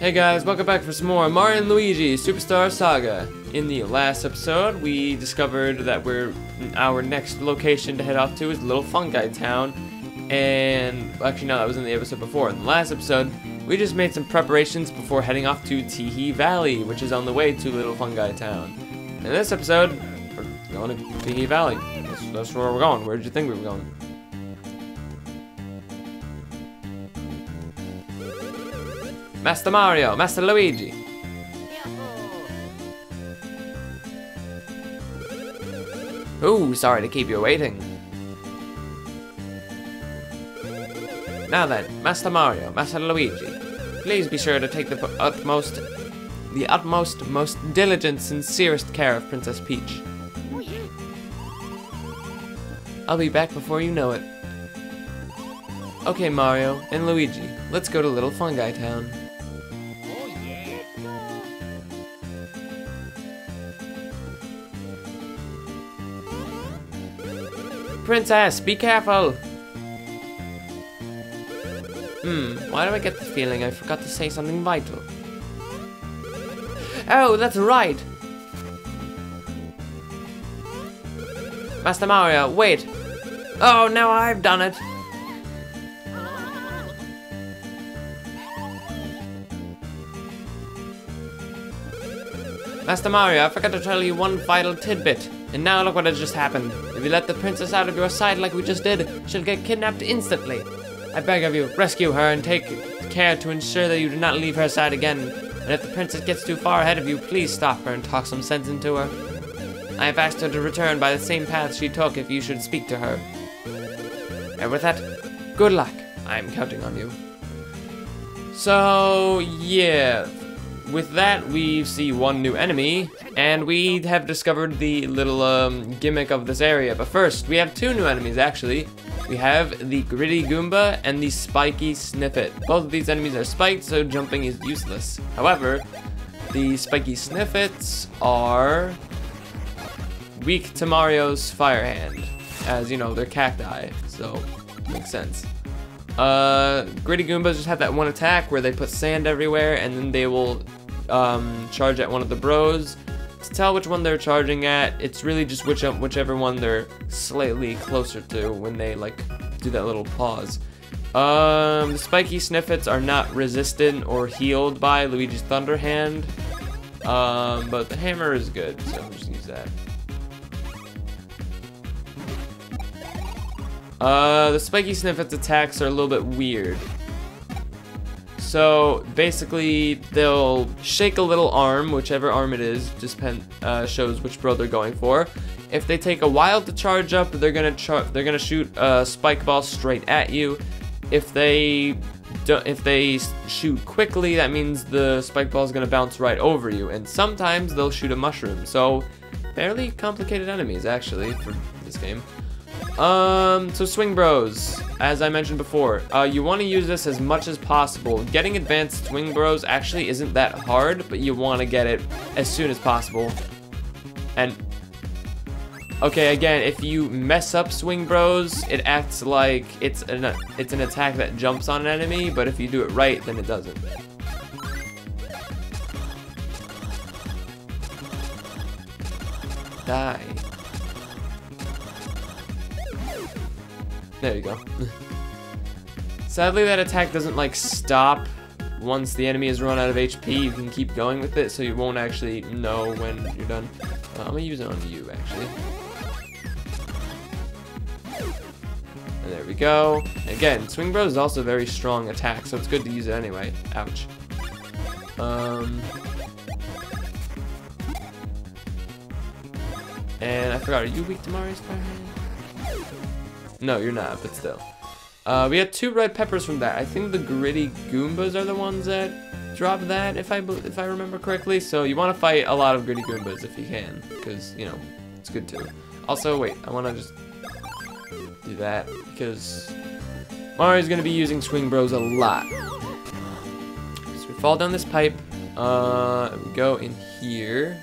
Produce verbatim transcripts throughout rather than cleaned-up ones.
Hey guys, welcome back for some more Mario and Luigi Superstar Saga. In the last episode, we discovered that we're our next location to head off to is Little Fungitown, and actually no, that was in the episode before. In the last episode, we just made some preparations before heading off to Teehee Valley, which is on the way to Little Fungitown. In this episode, we're going to Teehee Valley. That's, that's where we're going. Where did you think we were going? Master Mario, Master Luigi. Ooh, sorry to keep you waiting. Now then, Master Mario, Master Luigi, please be sure to take the utmost, the utmost, most diligent, sincerest care of Princess Peach. I'll be back before you know it. Okay, Mario and Luigi, let's go to Little Fungitown. Princess, be careful! Hmm, why do I get the feeling I forgot to say something vital? Oh, that's right! Master Mario, wait! Oh, now I've done it! Master Mario, I forgot to tell you one vital tidbit. And now look what has just happened. If you let the princess out of your sight like we just did, she'll get kidnapped instantly. I beg of you, rescue her and take care to ensure that you do not leave her side again. And if the princess gets too far ahead of you, please stop her and talk some sense into her. I have asked her to return by the same path she took if you should speak to her. And with that, good luck. I am counting on you. So, yeah. With that, we see one new enemy, and we have discovered the little um, gimmick of this area. But first, we have two new enemies, actually. We have the Gritty Goomba and the Spiky Snifit. Both of these enemies are spiked, so jumping is useless. However, the Spiky Snifits are weak to Mario's Firehand, as, you know, they're cacti, so makes sense. Uh, Gritty Goombas just have that one attack where they put sand everywhere, and then they will Um, charge at one of the bros. To tell which one they're charging at, it's really just which whichever one they're slightly closer to when they like do that little pause. Um, the Spiky Snifits are not resistant or healed by Luigi's Thunderhand, um, but the hammer is good, so I'm just gonna use that. Uh, the Spiky Snifits attacks are a little bit weird. So basically, they'll shake a little arm, whichever arm it is, just pen, uh, shows which bro they're going for. If they take a while to charge up, they're gonna char they're gonna shoot a spike ball straight at you. If they don't, if they shoot quickly, that means the spike ball is gonna bounce right over you. And sometimes they'll shoot a mushroom. So fairly complicated enemies actually for this game. Um, so Swing Bros, as I mentioned before, uh, you want to use this as much as possible. Getting Advanced Swing Bros actually isn't that hard, but you want to get it as soon as possible. And, okay, again, if you mess up Swing Bros, it acts like it's an, it's an attack that jumps on an enemy, but if you do it right, then it doesn't. Die. There you go. Sadly, that attack doesn't, like, stop once the enemy has run out of H P. You can keep going with it, so you won't actually know when you're done. Uh, I'm gonna use it on you, actually. And there we go. Again, Swing Bros is also a very strong attack, so it's good to use it anyway. Ouch. Um... And I forgot, are you weak to Mario's Firehand? No, you're not, but still. Uh, we had two red peppers from that. I think the Gritty Goombas are the ones that drop that, if I if I remember correctly. So you want to fight a lot of Gritty Goombas if you can, because, you know, it's good too. Also, wait, I want to just do that, because Mario's going to be using Swing Bros a lot. So we fall down this pipe. Uh, we go in here.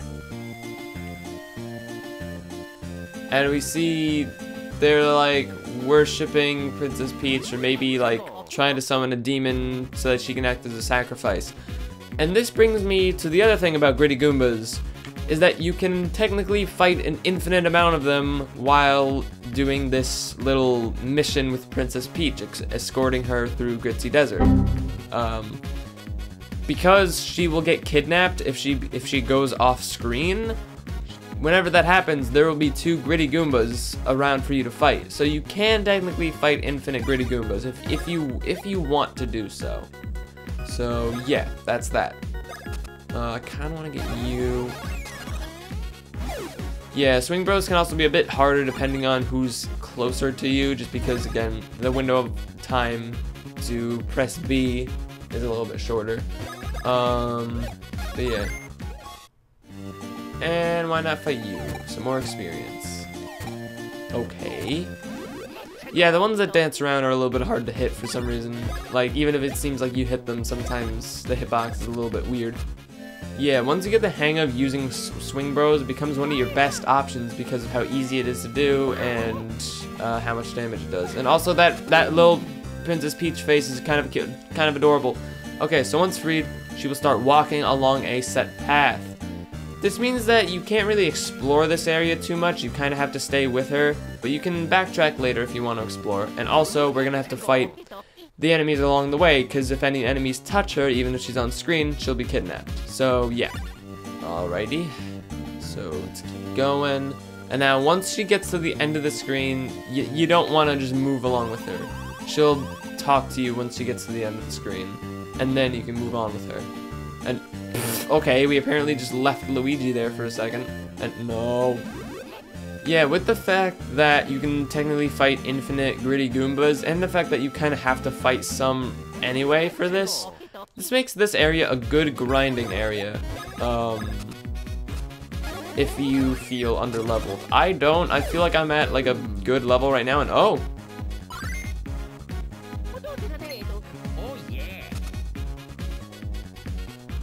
And we see they're like worshipping Princess Peach, or maybe like trying to summon a demon so that she can act as a sacrifice. And this brings me to the other thing about Gritty Goombas, is that you can technically fight an infinite amount of them while doing this little mission with Princess Peach, escorting her through Gritzy Desert. Um, because she will get kidnapped if she if she goes off screen. Whenever that happens, there will be two Gritty Goombas around for you to fight. So you can technically fight infinite Gritty Goombas if, if you if you want to do so. So yeah, that's that. Uh, I kind of want to get you. Yeah, Swing Bros can also be a bit harder depending on who's closer to you, just because again the window of time to press B is a little bit shorter. Um, but yeah. And why not fight you? Some more experience. Okay. Yeah, the ones that dance around are a little bit hard to hit for some reason. Like, even if it seems like you hit them, sometimes the hitbox is a little bit weird. Yeah, once you get the hang of using Swing Bros, it becomes one of your best options because of how easy it is to do and uh, how much damage it does. And also that, that little Princess Peach face is kind of cute, kind of adorable. Okay, so once freed, she will start walking along a set path. This means that you can't really explore this area too much, you kind of have to stay with her, but you can backtrack later if you want to explore. And also, we're going to have to fight the enemies along the way, because if any enemies touch her, even if she's on screen, she'll be kidnapped. So, yeah. Alrighty. So, let's keep going. And now, once she gets to the end of the screen, y you don't want to just move along with her. She'll talk to you once she gets to the end of the screen, and then you can move on with her. And... okay, we apparently just left Luigi there for a second. And no. Yeah, with the fact that you can technically fight infinite Gritty Goombas, and the fact that you kind of have to fight some anyway for this, this makes this area a good grinding area. Um, if you feel underleveled. I don't. I feel like I'm at like a good level right now, and oh!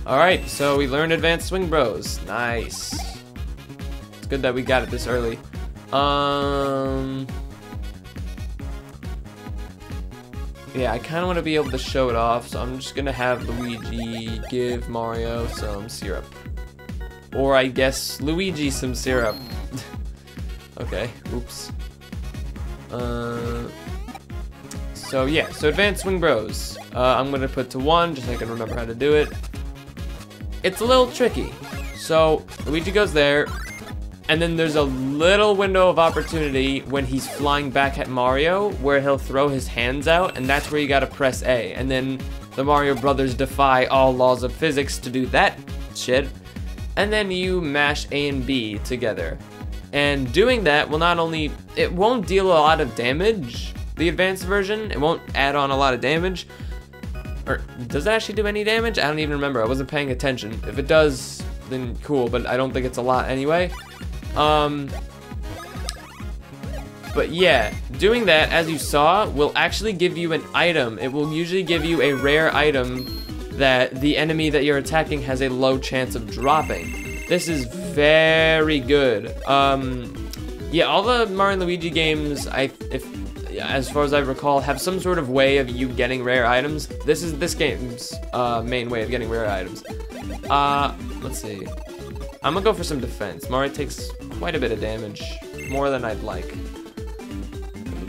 Alright, so we learned Advanced Swing Bros. Nice. It's good that we got it this early. Um, yeah, I kind of want to be able to show it off, so I'm just going to have Luigi give Mario some syrup. Or I guess Luigi some syrup. Okay, oops. Uh, so yeah, so Advanced Swing Bros. Uh, I'm going to put to one, just so I can remember how to do it. It's a little tricky. So, Luigi goes there, and then there's a little window of opportunity when he's flying back at Mario, where he'll throw his hands out, and that's where you gotta press A. And then the Mario Brothers defy all laws of physics to do that shit. And then you mash A and B together. And doing that will not only, it won't deal a lot of damage, the advanced version, it won't add on a lot of damage, or does it actually do any damage? I don't even remember. I wasn't paying attention. If it does, then cool, but I don't think it's a lot anyway. Um, but yeah, doing that, as you saw, will actually give you an item. It will usually give you a rare item that the enemy that you're attacking has a low chance of dropping. This is very good. Um, yeah, all the Mario and Luigi games, I if. as far as I recall, have some sort of way of you getting rare items. This is this game's uh, main way of getting rare items. Uh, let's see. I'm gonna go for some defense. Mario takes quite a bit of damage, more than I'd like.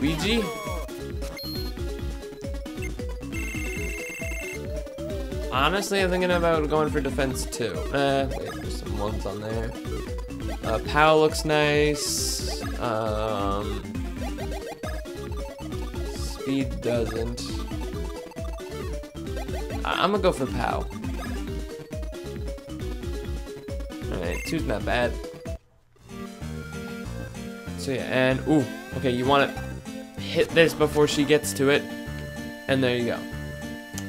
Luigi? Honestly, I'm thinking about going for defense too. Uh, wait, there's some ones on there. Uh, Pow looks nice. Um... He doesn't. I'm gonna go for Pow. Alright, two's not bad. So yeah, and ooh, okay, you wanna hit this before she gets to it. And there you go.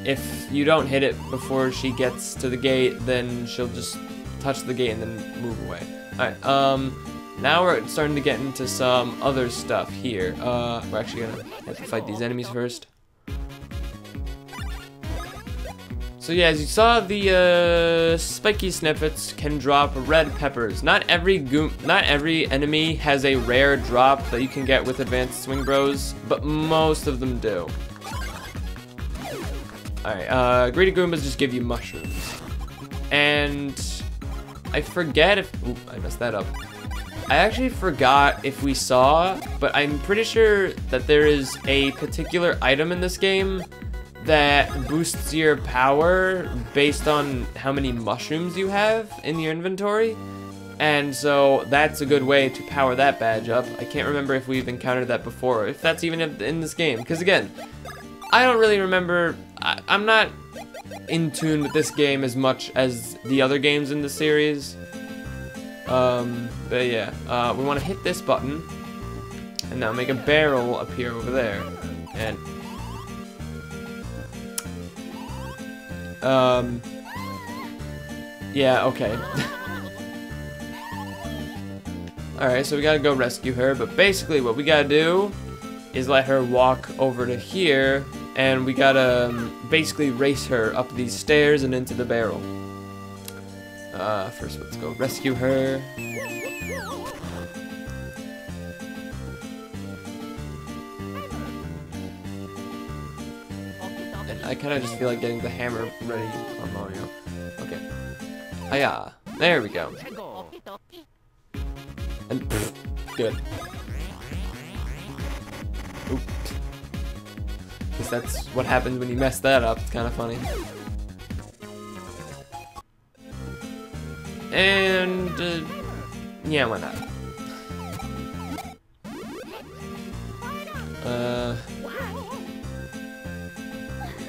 If you don't hit it before she gets to the gate, then she'll just touch the gate and then move away. Alright, um... now we're starting to get into some other stuff here. Uh, we're actually gonna have to fight these enemies first. So yeah, as you saw, the uh, Spiky Snifits can drop red peppers. Not every goom not every enemy has a rare drop that you can get with Advanced Swing Bros, but most of them do. All right, uh, Gritty Goombas just give you mushrooms. And I forget if... Ooh, I messed that up. I actually forgot if we saw, but I'm pretty sure that there is a particular item in this game that boosts your power based on how many mushrooms you have in your inventory. And so that's a good way to power that badge up. I can't remember if we've encountered that before, if that's even in this game. Because again, I don't really remember, I, I'm not in tune with this game as much as the other games in the series. Um, but yeah, uh, we want to hit this button, and now make a barrel appear over there. And Um, yeah, okay. Alright, so we gotta go rescue her, but basically what we gotta do is let her walk over to here, and we gotta um, basically race her up these stairs and into the barrel. Uh, first let's go rescue her. And I kinda just feel like getting the hammer ready on Mario. Okay. Hiya. There we go. And pfft, good. Oops. Because that's what happens when you mess that up. It's kind of funny. And uh, yeah, why not? Uh,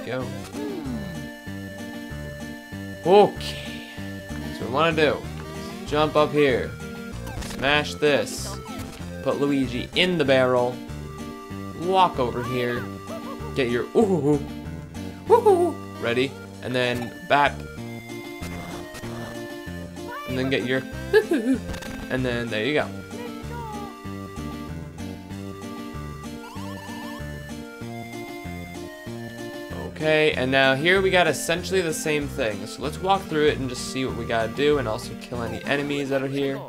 go. Okay. So what we want to do is jump up here. Smash this, put Luigi in the barrel, walk over here, get your ooh, ooh, ooh, ready, and then bap, and then get your ooh, and then there you go. Okay, and now here we got essentially the same thing, so let's walk through it and just see what we gotta do, and also kill any enemies that are here.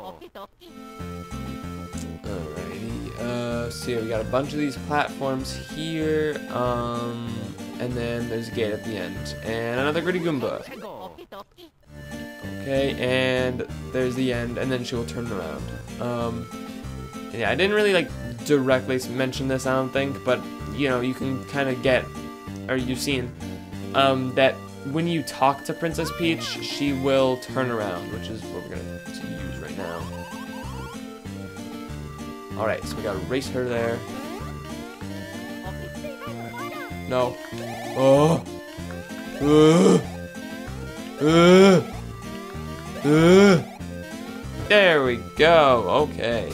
See, so we got a bunch of these platforms here, um, and then there's a gate at the end, and another Gritty Goomba. Okay, and there's the end, and then she will turn around. Um, yeah, I didn't really like directly mention this, I don't think, but you know, you can kind of get, or you've seen, um, that when you talk to Princess Peach, she will turn around, which is what we're gonna use right now. Alright, so we gotta race her there. No. Oh! Uh. Uh. Uh. There we go! Okay.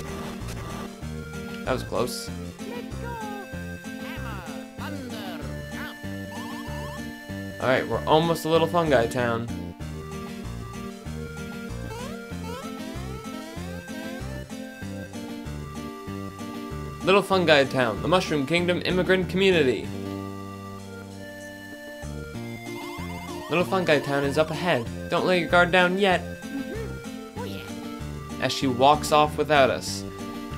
That was close. Alright, we're almost a Little Fungi Town. Little Fungi Town, the Mushroom Kingdom immigrant community. Little Fungi Town is up ahead. Don't let your guard down yet. Mm-hmm. Oh, yeah. As she walks off without us.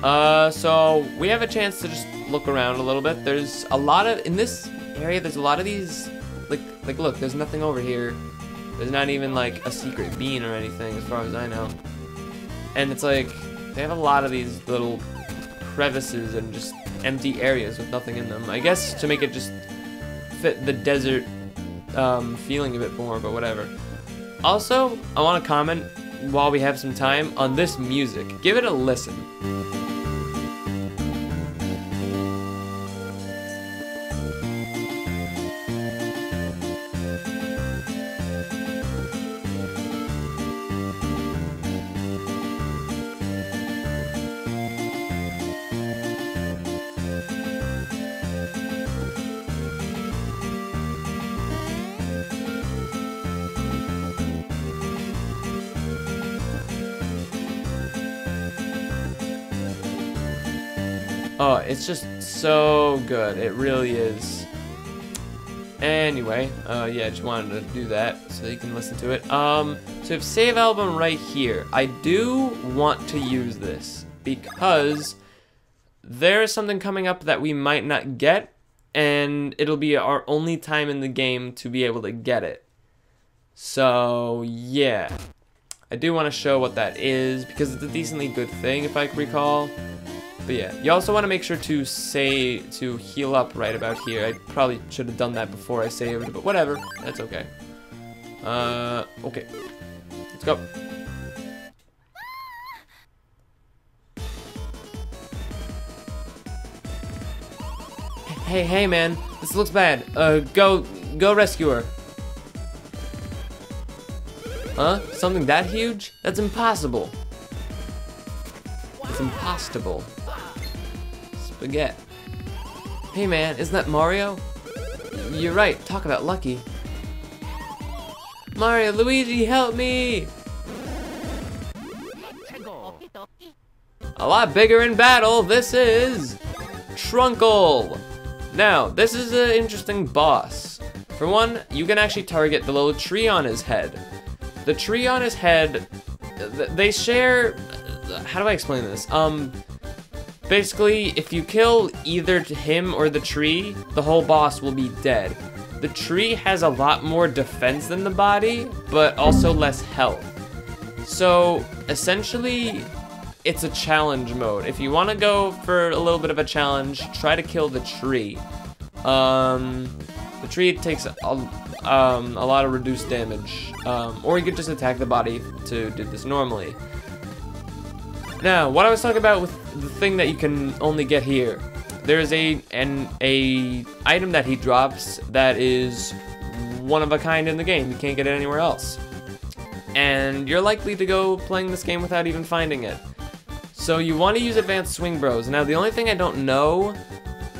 Uh, so we have a chance to just look around a little bit. There's a lot of, in this area, there's a lot of these, like, like look, there's nothing over here. There's not even like a secret bean or anything as far as I know. And it's like, they have a lot of these little crevices and just empty areas with nothing in them. I guess to make it just fit the desert um, feeling a bit more, but whatever. Also, I want to comment while we have some time on this music. Give it a listen. Oh, it's just so good. It really is. Anyway, uh, yeah, just wanted to do that so you can listen to it. Um, so we have Save Album right here. I do want to use this because there is something coming up that we might not get, and it'll be our only time in the game to be able to get it. So yeah, I do want to show what that is because it's a decently good thing if I recall. But yeah, you also want to make sure to say to heal up right about here. I probably should have done that before I saved, but whatever, that's okay. Uh, okay, let's go. Hey, hey, man, this looks bad. Uh, go, go rescue her. Huh? Something that huge? That's impossible. It's impossible. Spaghetti. Hey, man, isn't that Mario? You're right, talk about lucky. Mario, Luigi, help me! A lot bigger in battle, this is Trunkle. Now, this is an interesting boss. For one, you can actually target the little tree on his head. The tree on his head, they share, how do I explain this? Um, basically, if you kill either him or the tree, the whole boss will be dead. The tree has a lot more defense than the body, but also less health. So, essentially, it's a challenge mode. If you want to go for a little bit of a challenge, try to kill the tree. Um, the tree takes a, um, a lot of reduced damage. Um, or you could just attack the body to do this normally. Now, what I was talking about with the thing that you can only get here. There is a, an a item that he drops that is one of a kind in the game. You can't get it anywhere else. And you're likely to go playing this game without even finding it. So you want to use Advanced Swing Bros. Now the only thing I don't know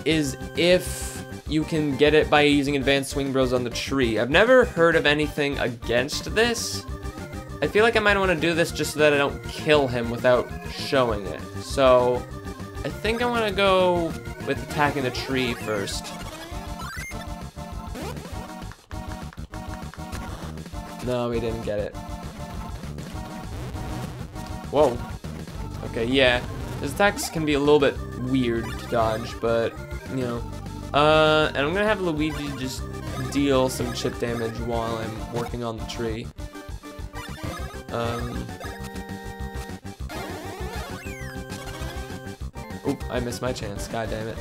is if you can get it by using Advanced Swing Bros on the tree. I've never heard of anything against this. I feel like I might want to do this just so that I don't kill him without showing it. So I think I want to go with attacking the tree first. No, we didn't get it. Whoa. Okay, yeah, his attacks can be a little bit weird to dodge, but, you know. Uh, and I'm gonna have Luigi just deal some chip damage while I'm working on the tree. Um. Oop, I missed my chance, god damn it.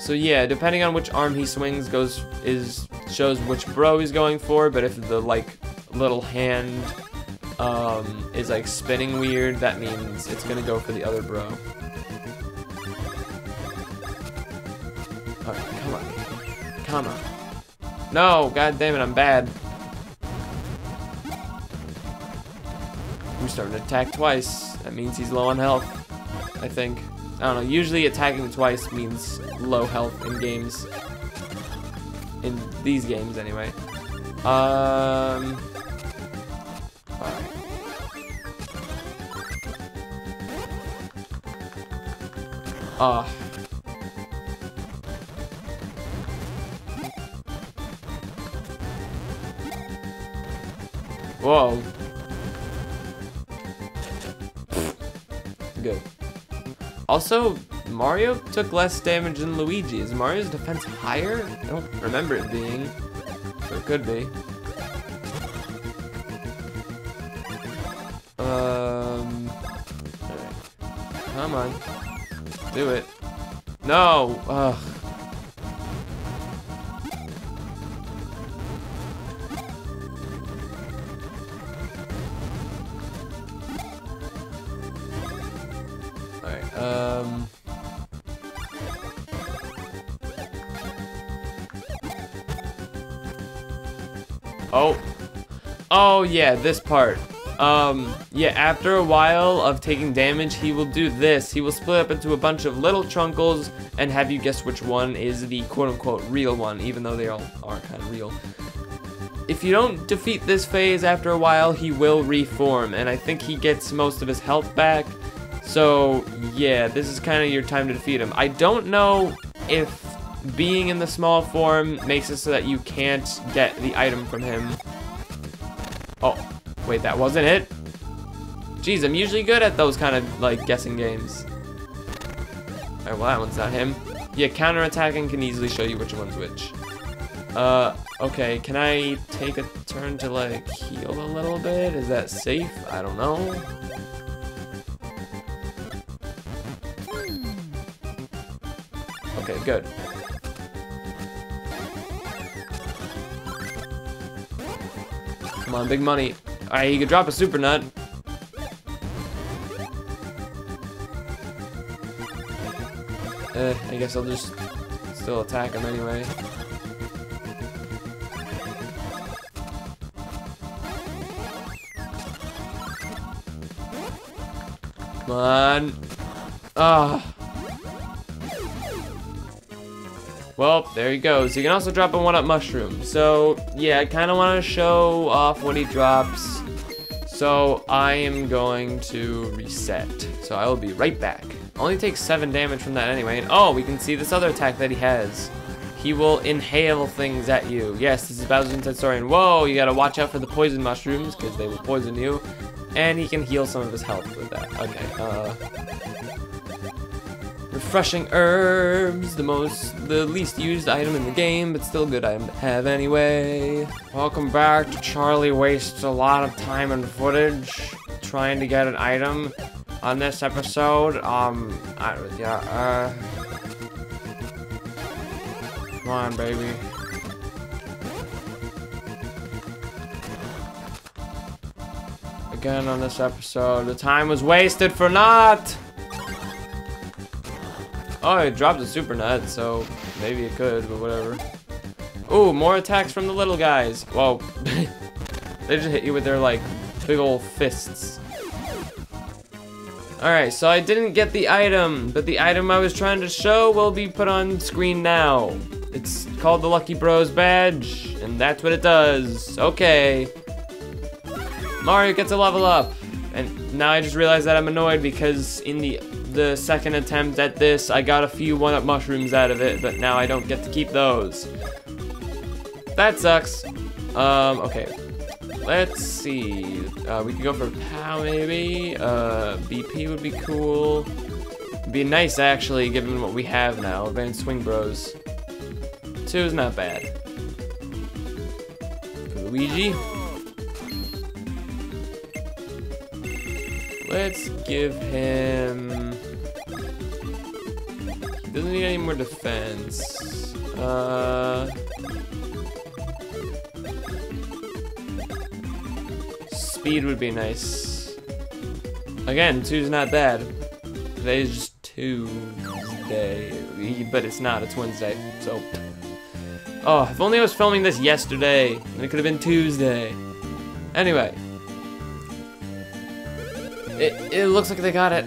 So yeah, depending on which arm he swings goes, is, shows which bro he's going for, but if the, like, little hand um, is like spinning weird, that means it's gonna go for the other bro. Alright, come on. Come on. No, god damn it, I'm bad. I'm starting to attack twice. That means he's low on health, I think. I don't know, usually attacking twice means low health in games. In these games, anyway. Um... Alright. Ah. Uh. Whoa. Good. Also, Mario took less damage than Luigi. Is Mario's defense higher? I don't remember it being. So it could be. Um, alright. Come on. Do it. No! Ugh. Alright, um... Oh. Oh yeah, this part. Um, yeah, after a while of taking damage, he will do this. He will split up into a bunch of little Trunkles and have you guess which one is the quote-unquote real one, even though they all are kind of real. If you don't defeat this phase after a while, he will reform, and I think he gets most of his health back. So, yeah, this is kind of your time to defeat him. I don't know if being in the small form makes it so that you can't get the item from him. Oh. Wait, that wasn't it? Jeez, I'm usually good at those kind of, like, guessing games. Alright, well, that one's not him. Yeah, counter-attacking can easily show you which one's which. Uh, okay, can I take a turn to, like, heal a little bit? Is that safe? I don't know. Okay, good. Come on, big money. Alright, you can drop a Super Nut. Eh, I guess I'll just still attack him anyway. Come on. Ah. Well, there he goes. You can also drop a one-up mushroom. So, yeah, I kind of want to show off what he drops. So, I am going to reset. So, I will be right back. Only takes seven damage from that anyway. And, oh, we can see this other attack that he has. He will inhale things at you. Yes, this is Bowser's Inside Story. And, whoa, you got to watch out for the poison mushrooms because they will poison you. And he can heal some of his health with that. Okay, uh... Refreshing Herbs, the most, the least used item in the game, but still a good item to have anyway. Welcome back to Charlie Wastes a lot of time and footage trying to get an item on this episode. Um, I, yeah, uh... Come on, baby. Again on this episode, the time was wasted for naught! Oh, it dropped a super nut, so maybe it could, but whatever. Ooh, more attacks from the little guys. Whoa. They just hit you with their, like, big old fists. Alright, so I didn't get the item, but the item I was trying to show will be put on screen now. It's called the Lucky Bros Badge, and that's what it does. Okay. Mario gets a level up. And now I just realized that I'm annoyed because in the... the second attempt at this, I got a few one-up mushrooms out of it, but now I don't get to keep those. That sucks. Um, okay. Let's see. Uh, we could go for POW, maybe. Uh, B P would be cool. Be nice, actually, given what we have now. Advanced Swing Bros. Two is not bad. Luigi. Let's give him... He doesn't need any more defense. Uh... Speed would be nice. Again, two's not bad. Today's just Tuesday. But it's not, it's Wednesday. So... Oh, if only I was filming this yesterday. It could have been Tuesday. Anyway. It, it looks like they got it.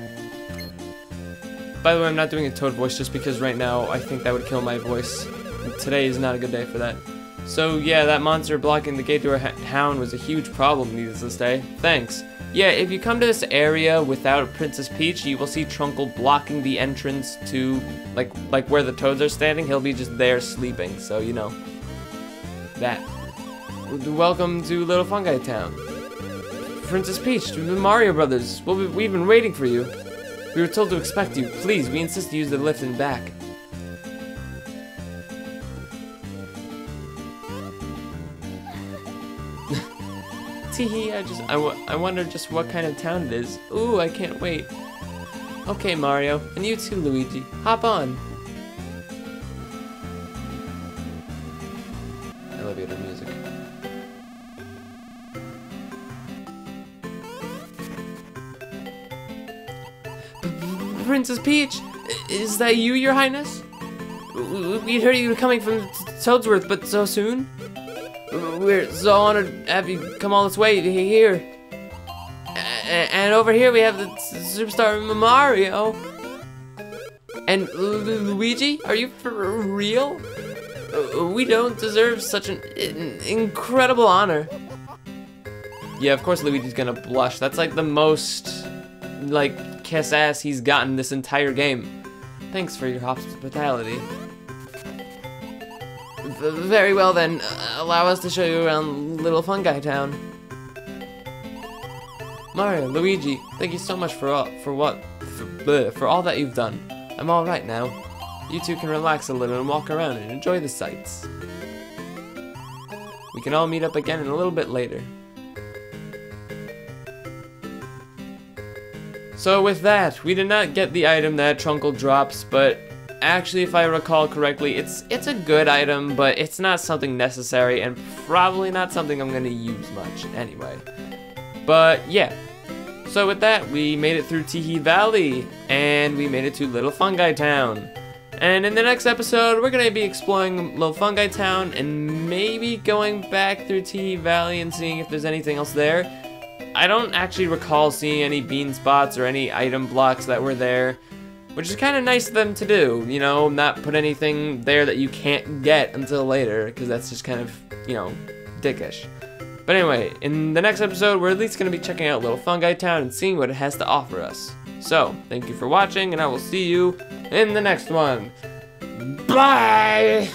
By the way, I'm not doing a Toad voice just because right now I think that would kill my voice. Today is not a good day for that. So yeah, that monster blocking the gate to our town was a huge problem, needless to say. Thanks. Yeah, if you come to this area without Princess Peach, you will see Trunkle blocking the entrance to, like, like where the Toads are standing. He'll be just there sleeping, so you know. That. Welcome to Little Fungitown. Princess Peach, to the Mario Brothers. Well, we've been waiting for you. We were told to expect you. Please, we insist you use the lift and back. Teehee, I just, I, I wonder just what kind of town it is. Ooh, I can't wait. Okay, Mario, and you too, Luigi. Hop on. Elevator music. Princess Peach, is that you, Your Highness? We heard you were coming from Toadsworth, but so soon? We're so honored to have you come all this way here. And over here we have the superstar Mario. And Luigi, are you for real? We don't deserve such an incredible honor. Yeah, of course Luigi's gonna blush. That's like the most, like, kiss ass he's gotten this entire game. Thanks for your hospitality. Very well then, uh, allow us to show you around Little Fungi Town. Mario, Luigi, thank you so much for all, for what, for, bleh, for all that you've done. I'm all right now. you two can relax a little and walk around and enjoy the sights. We can all meet up again in a little bit later. So with that, we did not get the item that Trunkle drops, but actually, if I recall correctly, it's it's a good item, but it's not something necessary and probably not something I'm going to use much anyway. But yeah, so with that, we made it through Teehee Valley, and we made it to Little Fungitown. And in the next episode, we're going to be exploring Little Fungitown and maybe going back through Teehee Valley and seeing if there's anything else there. I don't actually recall seeing any bean spots or any item blocks that were there, which is kind of nice of them to do, you know, not put anything there that you can't get until later, because that's just kind of, you know, dickish. But anyway, in the next episode, we're at least going to be checking out Little Fungitown and seeing what it has to offer us. So, thank you for watching, and I will see you in the next one. Bye!